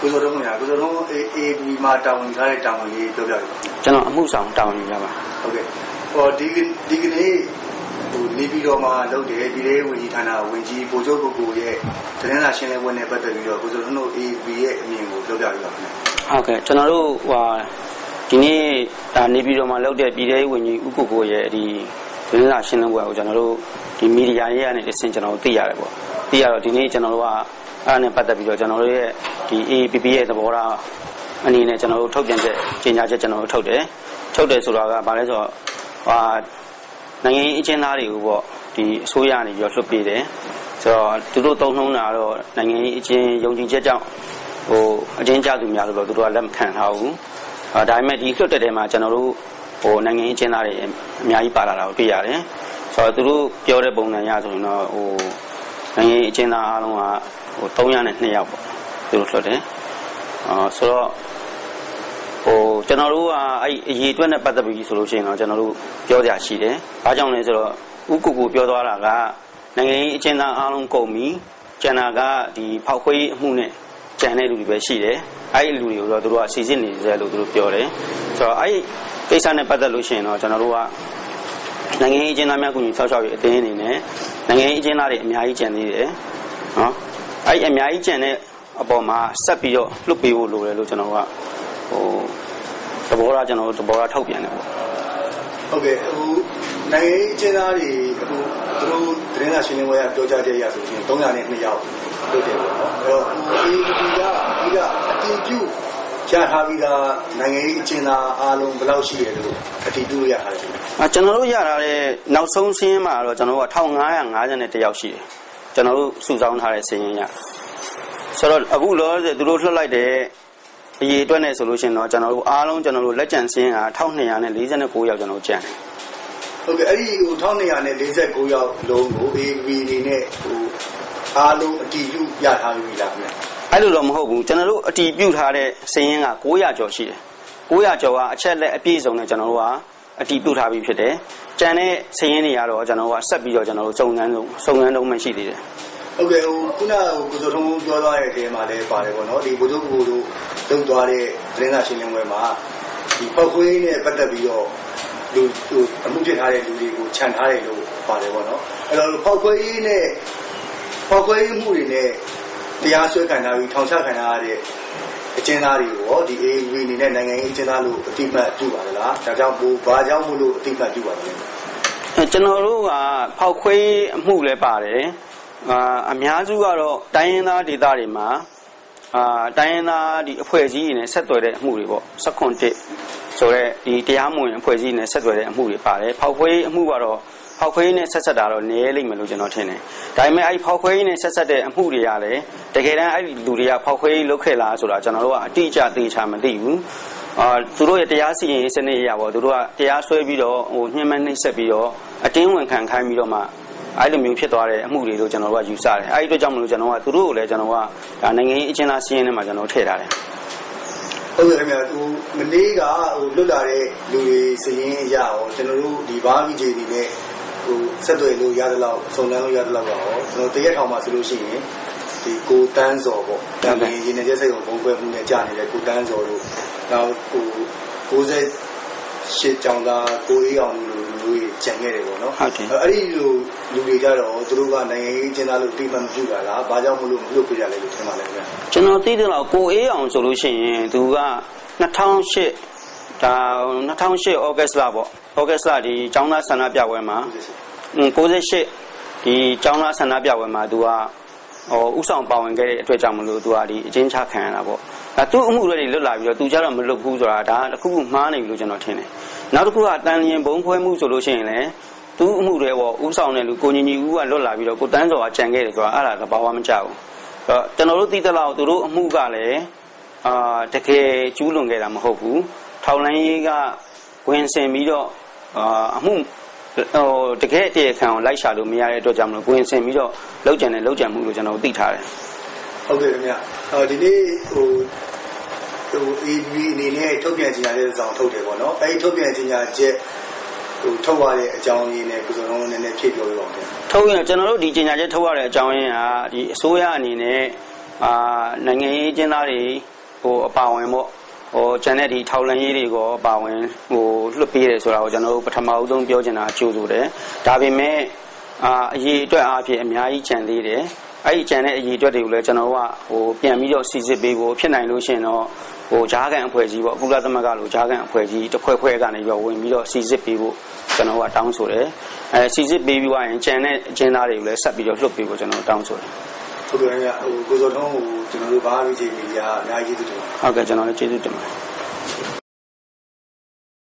ကုသိုလ်တော်များကုသိုလ်တော်AD မှာတောင်းထားတဲ့တောင်းဝန်လေးပြောပြပါဦးကျွန်တော်အမှုဆောင်တောင်းနေရပါဟုတ်ကဲ့ဟောဒီကနေ့ဟိုနေပြီးတော့မှလုပ်တယ်ပြည်ထောင်စုဝန်ကြီးဌာနဝန်ကြီးဗိုလ်ချုပ်ပုဂ္ဂိုလ်ရဲ့သတင်းစာရှင်းလင်းပွဲနဲ့ပတ်သက်ပြီးတော့ကုသိုလ်တော် AD ရဲ့အမြင်ကိုပြောပြပေးပါဦးဟုတ်ကဲ့ကျွန်တော်တို့ဟိုဒီနေ့ဒါနေပြီးတော့မှလုပ်တဲ့ပြည်ထောင်စုဝန်ကြီးဦးကိုကိုရဲ့ဒီသတင်းစာရှင်းလင်းပွဲကိုကျွန်တော်တို့ဒီမီဒီယာရဲ့အနေနဲ့ကျွန်တော်တို့သိရတယ်ပေါ့သိရတော့ဒီနေ့ကျွန်တော်တို့ကအဲ့နဲ့ပတ်သက်ပြီးတော့ကျွန်တော်တို့ရဲ့ဒီ AAPP ရဲ့သဘောထားအနေနဲ့ကျွန်တော်တို့ထုတ်ပြန်တဲ့ကြေညာချက်ကျွန်တော်တို့ထုတ်တယ်ဆိုတာကဘာလဲဆိုတော့ဟာနိုင်ငံရေးအကျဉ်းသားတွေကိုပေါ့ဒီအစိုးရအနေပြီးတော့လွှတ်ပေးတယ်ဆိုတော့သူတို့သုံးနှုန်းတာတော့နိုင်ငံရေးအကျဉ်းယုံကြည်ချက်ကြောင့်ဟိုအကျဉ်းကျသူများလို့တော့သူတို့ကလက်မခံထားဘူးဒါပေမဲ့ဒီလွှတ်တဲ့ထဲမှာကျွန်တော်တို့ဟိုနိုင်ငံရေးအကျဉ်းသားတွေအများကြီးပါလာတာကိုတွေ့ရတယ်ဆိုတော့သူတို့ပြောတဲ့ပုံစံရဆိုရင်တော့ဟိုနိုင်ငံရေးအကျဉ်းသားအားလုံးကဟို300နဲ့200ပေါ့သူတို့လွှတ်တယ်ဆိုတော့ဟိုကျွန်တော်တို့ကအဲ့အရေးအတွက်နဲ့ပတ်သက်ပြီးဆိုလို့ရှိရင်တော့ကျွန်တော်တို့ပြောကြရှိတယ်ဘာကြောင့်လဲဆိုတော့ဦးကိုကိုပြောသွားတာကနိုင်ငံရေးအကျဉ်းသားအားလုံးကုန်ပြီကျန်တာကဒီဖောက်ခွဲအမှုနဲ့ကျန်တဲ့လူတွေပဲရှိတယ်အဲ့လူတွေကိုတော့သူတို့ကစီစစ်နေကြတယ်လို့သူတို့ပြောတယ်ဆိုတော့အဲ့ကိစ္စနဲ့ပတ်သက်လို့ရှိရင်တော့ကျွန်တော်တို့ကနိုင်ငံရေးအကျဉ်းသားများကုညီ66ရဲ့အတင်းအနေနဲ့နိုင်ငံရေးအကျဉ်းသားတွေအများကြီးကျန်သေးတယ်နော်အဲ့အများကြီးကျန်တဲ့အပေါ်မှာဆက်ပြီးတော့လွတ်ပေးဖို့လိုတယ်လို့ကျွန်တော်ကဟိုသဘောထားကျွန်တော်သဘောထားထောက်ပြန်တယ်ပေါ့ဟုတ်ကဲ့အခုနိုင်ငံရေးအကျဉ်းသားတွေအခုသူတို့သတင်းစာရှင်းလင်းပွဲကပြောကြားတဲ့အရာဆိုရင်300နဲ့200ရောက်လွတ်တယ်ပေါ့နော်အဲ့တော့ဒီကအတည်ပြုကြားထားပြီးသားနိုင်ငံရေးအကျဉ်းသားအားလုံးဘယ်လောက်ရှိရလို့အတည်ပြုရထားတယ်ကျွန်တော်တို့ရထားတဲ့နောက်ဆုံးစာရင်းမှာတော့ကျွန်တော်တို့က1551ယောက်ရှိတယ်ကျွန်တော်တို့စုဆောင်းထားတဲ့စာရင်းရဆိုတော့အခုလောသူတို့လွှတ်လိုက်တဲ့အရေးအတွက်နဲ့ဆိုလို့ရှိရင်တော့ကျွန်တော်တို့အားလုံးကျွန်တော်တို့လက်ကျန်စာရင်းက1249ယောက်ကျွန်တော်ကျန်တယ်ဟုတ်ကဲ့အဲ့ဒီဟို1249ယောက်လုံးကို AV နေနဲ့ဟိုအားလုံးအတည်ပြုရထားပြီလားခင်ဗျအဲ့လိုတော့မဟုတ်ဘူးကျွန်တော်တို့အတည်ပြုထားတဲ့စာရင်းက900ကျော်ရှိတယ်900ကျော်ကအချက်လက်အပြည့်စုံနဲ့ကျွန်တော်တို့ကအတည်ပြုထားပြီးဖြစ်တယ်ကျန်တဲ့စာရင်းတွေကတော့ကျွန်တော်ကဆက်ပြီးတော့ကျွန်တော်တို့စုံစမ်းတော့မှရှိသေးတယ်ဟုတ်ကဲ့ဟိုခုနကကိုစိုးထုံးပြောသွားတဲ့အချိန်မှာလည်းပါတယ်ပေါ့နော်ဒီဘုဒ္ဓဘုလိုတုံ့သွားတဲ့သတင်းစာရှင်းလင်းပွဲမှာဒီပောက်ခွေးနဲ့ပတ်သက်ပြီးတော့လူအမှုဖြစ်ထားတဲ့လူတွေကိုခြံထားတယ်လို့ပါတယ်ပေါ့နော်အဲ့တော့ပောက်ခွေးမှုတွေနဲ့တရားစွဲခံထားပြီးထောင်ချခံထားရတဲ့အကျဉ်းသားတွေရောဒီ AAV အနေနဲ့နိုင်ငံရေးအကျဉ်းသားလို့အတိအမှတ်ပြုပါလားဒါကြောင့်ဘာကြောင့်မို့လို့အတိအမှတ်ပြုပါလဲကျွန်တော်တို့ကပောက်ခွေးအမှုလည်းပါတယ်အများစုကတော့တိုင်းရင်းသားဒေသတွေမှာတိုင်းရင်းသားဒီအဖွဲ့အစည်းတွေနဲ့ဆက်သွယ်တဲ့အမှုတွေပေါ့11ဆိုတော့ဒီတရားမဝင်အဖွဲ့အစည်းတွေနဲ့ဆက်သွယ်တဲ့အမှုတွေပါတယ်ဖောက်ခွဲအမှုကတော့ဖောက်ခွဲနဲ့ဆက်တာတော့နည်းလိမ့်မယ်လို့ကျွန်တော်ထင်တယ်ဒါပေမဲ့အဲ့ဖောက်ခွဲနဲ့ဆက်တဲ့အမှုတွေကလည်းတကယ်တမ်းအဲ့လူတွေကဖောက်ခွဲလုပ်ခဲ့လားဆိုတာကျွန်တော်တို့ကအတိအကျသိချာမသိဘူးသူတို့ရဲ့တရားစီရင်ရေးစနစ်အရပေါ့သူတို့ကတရားဆွဲပြီးတော့ဟိုညှဉ်းပန်းနှိပ်စက်ပြီးတော့အတင်းဝင်ခံခိုင်းပြီးတော့မှအဲ့လိုမျိုးဖြစ်သွားတဲ့အမှုတွေလို့ကျွန်တော်တို့ကယူဆတယ်အဲ့ဒီအတွက်ကြောင့်မလို့ကျွန်တော်ကသူတို့ကိုလည်းကျွန်တော်ကဒါနိုင်ငံရေးအကျဉ်းသားစီးရင်ထဲမှာကျွန်တော်ထည့်ထားတယ်ဟုတ်ကဲ့ခင်ဗျာသူမနေ့ကဟိုလွတ်လာတဲ့လူတွေစီးရင်ရအောင်ကျွန်တော်တို့ဒီဘာမီဂျေဒီနဲ့ဟိုဆက်သွယ်လို့ရသလောက်စုံလန်းလို့ရသလောက်ပါရောကျွန်တော်တရက်ထောင်မှာဆိုလို့ရှိရင်ဒီကိုတန်းစော်ပေါ့ဒါပေမဲ့ရေနယ်ကျက်စိတ်ကိုပုံပွဲမှုနဲ့ကြာနေတဲ့ကိုတန်းစော်တို့နောက်ဟို98ကျောင်းသားကိုအေးအောင်တို့တွေကြံခဲ့တယ်ပေါ့နော်အဲ့ဒီလိုလူတွေကတော့သူတို့ကနိုင်ငံရေးကျင်းသားလို့တိမှန်ပြုတာလားဘာကြောင့်မလို့မလုပ်ပြရလဲလို့ထင်ပါလဲခင်ဗျကျွန်တော်သိတယ်လို့ကိုအေးအောင်ဆိုလို့ရှိရင်သူက2008ဩဂတ်စ်လပေါ့ဩဂတ်စ်လဒီကျောင်းသားဆန္ဒပြပွဲမှာ98ဒီကျောင်းသားဆန္ဒပြပွဲမှာသူကဥဆောင်ပါဝင်ခဲ့တဲ့အတွက်ကြောင့်မလို့သူကဒီအချင်းချခံရတာပေါ့ဒါသူ့အမှုတွေလွတ်လာပြီးတော့သူကြတော့မလွတ်ဘူးဆိုတာဒါတစ်ခုခုမှားနေပြီလို့ကျွန်တော်ထင်တယ်နောက်တစ်ခုကတန်လျင်ဘုံခွဲမှုဆိုလို့ရှိရင်လည်းသူ့အမှုတွေပေါ့ဥဆောင်တဲ့လူကိုညီညီဦးကလွတ်လာပြီးတော့ကိုတန်းစော်ကကြံခဲ့တယ်ဆိုတာအဲ့ဒါကဘာမှမကြောက်ဘူးအဲ့တော့ကျွန်တော်တို့သိသလောက်သူတို့အမှုကလည်းတကယ်ကျူးလွန်ခဲ့တာမဟုတ်ဘူးထောင်လိုင်းရေးကဝင်ဆင်ပြီးတော့အမှုဟိုတကယ်တရားခံကိုလိုက်ရှာလို့မရတဲ့အတွက်ကြောင့်မလို့ကိုရင်ဆင်ပြီးတော့လောက်ကြံမှုလို့ကျွန်တော်သိထားတယ်။ဟုတ်တယ်ခင်ဗျာ။ဒီနေ့ဟို AV အနေနဲ့ထုတ်ပြန်ကြေညာချက်ဆောင်ထုတ်တယ်ပေါ့နော်။အဲဒီထုတ်ပြန်ကြေညာချက်ဟိုထုတ်ရတဲ့အကြောင်းရင်းနဲ့ကိုစုံလုံးနည်းနည်းဖြည့်ပြောပြပါဦးခင်ဗျာ။ထုတ်ရင်ကျွန်တော်တို့ဒီကြေညာချက်ထုတ်ရတဲ့အကြောင်းရင်းကဒီအစိုးရအနေနဲ့能源在哪里？我八万么？我今天的讨论也的个八万，我六百的时候，我讲到不他妈种标准啊，90的，大部分一对阿片面一千的嘞，一千的一对的，讲到话我边比较细致，比我偏南路线哦。 我家干会计，我不管怎么干，我家干会计都会干的。我比较细致皮肤，真的话当初嘞，细致皮肤话，现在现在嘞，设备就设备我真的当初嘞。这个人家，我工作中我真的把那些人家，人家一直做。啊，个真的一直做嘛。